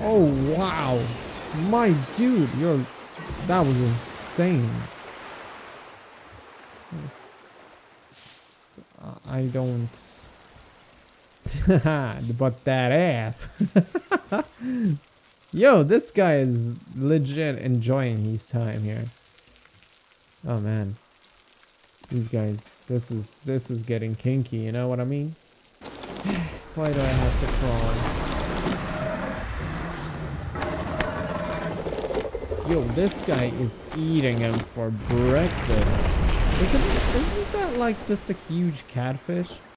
Oh wow, my dude, that was insane. I don't, but that ass. Yo, this guy is legit enjoying his time here. Oh man, these guys, this is getting kinky. You know what I mean? Why do I have to crawl? Yo, this guy is eating him for breakfast. Isn't that like just a huge catfish?